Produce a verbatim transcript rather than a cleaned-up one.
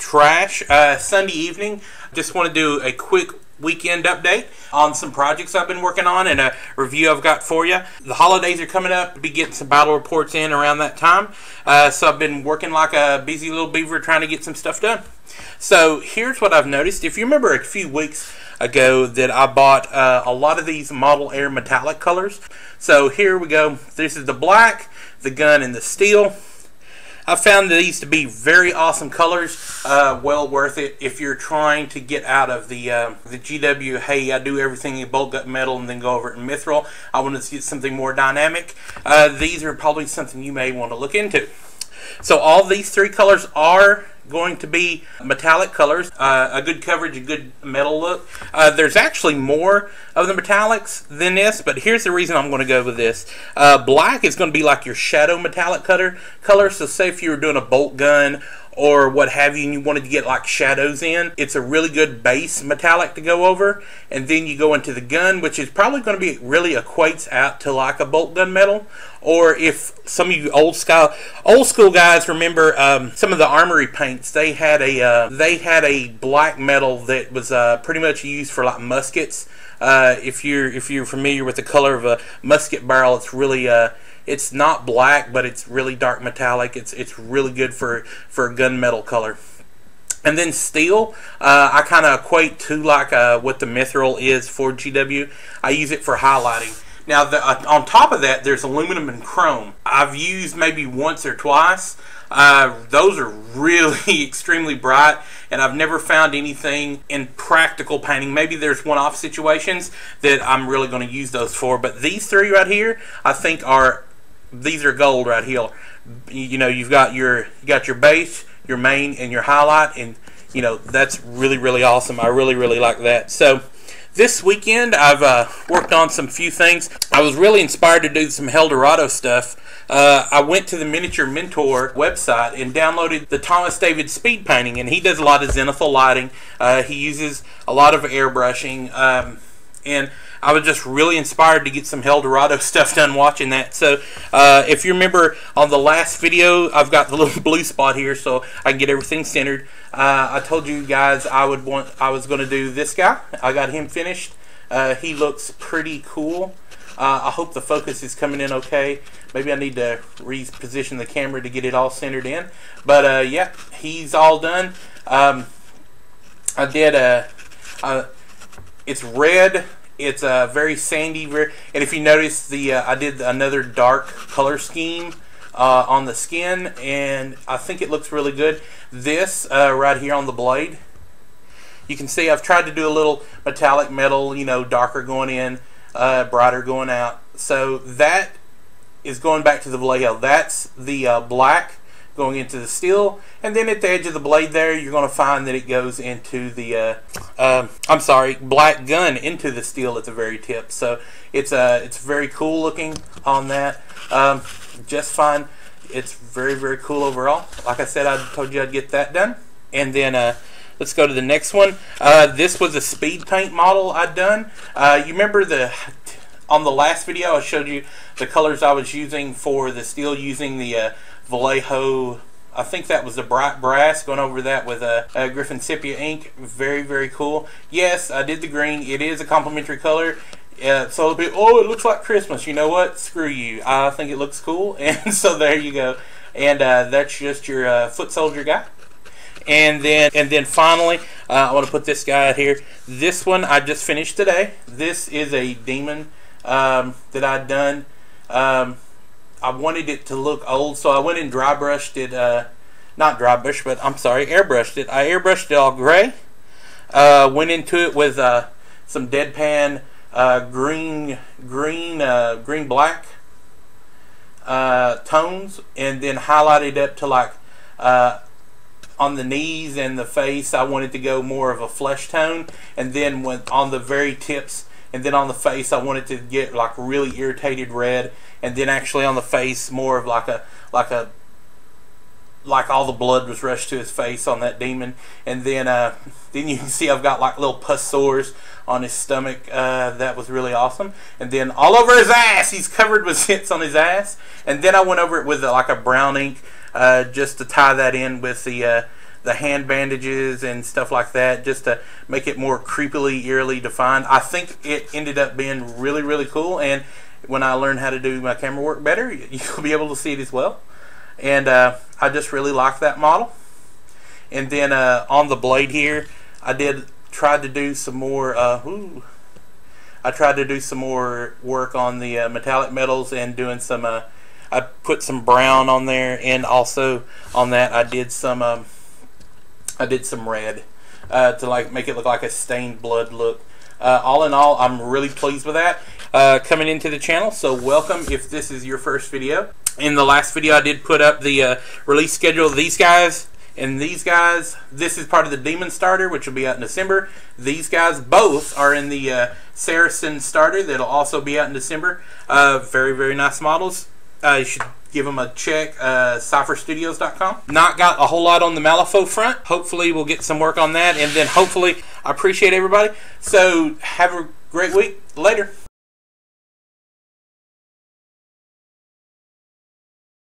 trash uh, Sunday evening. Just want to do a quick weekend update on some projects I've been working on and a review I've got for you. The holidays are coming up. I'll be getting some battle reports in around that time. Uh, so I've been working like a busy little beaver trying to get some stuff done. So here's what I've noticed. If you remember a few weeks ago that I bought uh, a lot of these Model Air metallic colors. So here we go. This is the black, the gun, and the steel. I found these to be very awesome colors, uh, well worth it if you're trying to get out of the uh, the G W, hey, I do everything in bolt gut metal and then go over it in mithril. I want to get something more dynamic. Uh, these are probably something you may want to look into. So all these three colors are going to be metallic colors, uh, a good coverage, a good metal look. Uh, there's actually more of the metallics than this, but here's the reason I'm going to go with this. Uh, black is going to be like your shadow metallic color, color, so say if you were doing a bolt gun or what have you and you wanted to get like shadows in, it's a really good base metallic to go over. And then you go into the gun, which is probably going to be really equates out to like a bolt gun metal. Or if some of you old school old school guys remember um, some of the armory paints, they had a uh, they had a black metal that was uh, pretty much used for like muskets. Uh, if you're if you're familiar with the color of a musket barrel, it's really uh, it's not black, but it's really dark metallic. It's it's really good for for a gunmetal color. And then steel, uh, I kind of equate to like uh, what the mithril is for G W. I use it for highlighting. Now, the, uh, on top of that, there's aluminum and chrome. I've used maybe once or twice. Uh, those are really extremely bright, and I've never found anything in practical painting. Maybe there's one-off situations that I'm really going to use those for, but these three right here, I think are, these are gold right here. You know, you've got your, you got your base, your main, and your highlight, and, you know, that's really, really awesome. I really, really like that. So this weekend, I've uh, worked on some few things. I was really inspired to do some Hell Dorado stuff. Uh, I went to the Miniature Mentor website and downloaded the Thomas David speed painting, and he does a lot of Zenithal lighting. Uh, he uses a lot of airbrushing, um, and I was just really inspired to get some Hell Dorado stuff done watching that. So uh, if you remember on the last video, I've got the little blue spot here so I can get everything centered. Uh, I told you guys I would want. I was going to do this guy. I got him finished. Uh, he looks pretty cool. Uh, I hope the focus is coming in okay. Maybe I need to reposition the camera to get it all centered in. But uh, yeah, he's all done. Um, I did a... a it's red. It's a uh, very sandy, and if you notice, the uh, I did another dark color scheme uh, on the skin, and I think it looks really good. This uh, right here on the blade, you can see I've tried to do a little metallic metal, you know, darker going in, uh, brighter going out. So that is going back to the Vallejo. That's the uh, black going into the steel, and then at the edge of the blade there, you're going to find that it goes into the uh, uh, I'm sorry, black gun into the steel at the very tip. So it's uh, it's very cool looking on that, um, just fine. It's very, very cool overall. Like I said, I told you I'd get that done, and then uh, let's go to the next one. Uh, this was a speed paint model I'd done. Uh, you remember the on the last video I showed you the colors I was using for the steel using the uh, Vallejo, I think that was the bright brass, going over that with a, a Griffin Sepia ink. Very, very cool. Yes, I did the green. It is a complimentary color. Uh, so it'll be, oh, it looks like Christmas. You know what? Screw you. I think it looks cool. And so there you go. And uh, that's just your uh, foot soldier guy. And then, and then finally, uh, I want to put this guy out here. This one I just finished today. This is a demon um, that I've done. Um, I wanted it to look old, so I went and dry brushed it, uh, not dry brushed, but I'm sorry, airbrushed it. I airbrushed it all gray, uh, went into it with uh, some deadpan uh, green, green, uh, green black uh, tones, and then highlighted up to like uh, on the knees and the face. I wanted to go more of a flesh tone, and then went on the very tips. And then on the face, I wanted to get like really irritated red, and then actually on the face, more of like a like a like all the blood was rushed to his face on that demon. And then uh, then you can see I've got like little pus sores on his stomach. Uh, that was really awesome. And then all over his ass, he's covered with hits on his ass. And then I went over it with uh, like a brown ink uh, just to tie that in with the uh, the hand bandages and stuff like that, just to make it more creepily, eerily defined. I think it ended up being really, really cool, and when I learn how to do my camera work better, you'll be able to see it as well. And uh, I just really like that model. And then uh, on the blade here, I did tried to do some more uh, ooh, I tried to do some more work on the uh, metallic metals, and doing some uh, I put some brown on there, and also on that I did some um, I did some red uh, to like make it look like a stained blood look. Uh, all in all, I'm really pleased with that uh, coming into the channel, so welcome if this is your first video. In the last video I did put up the uh, release schedule of these guys and these guys. This is part of the Demon Starter, which will be out in December. These guys both are in the uh, Saracen Starter that'll also be out in December. Uh, very, very nice models. Uh, you should give them a check, uh, cipher studios dot com. Not got a whole lot on the Malifaux front. Hopefully we'll get some work on that, and then hopefully I appreciate everybody. So have a great week. Later.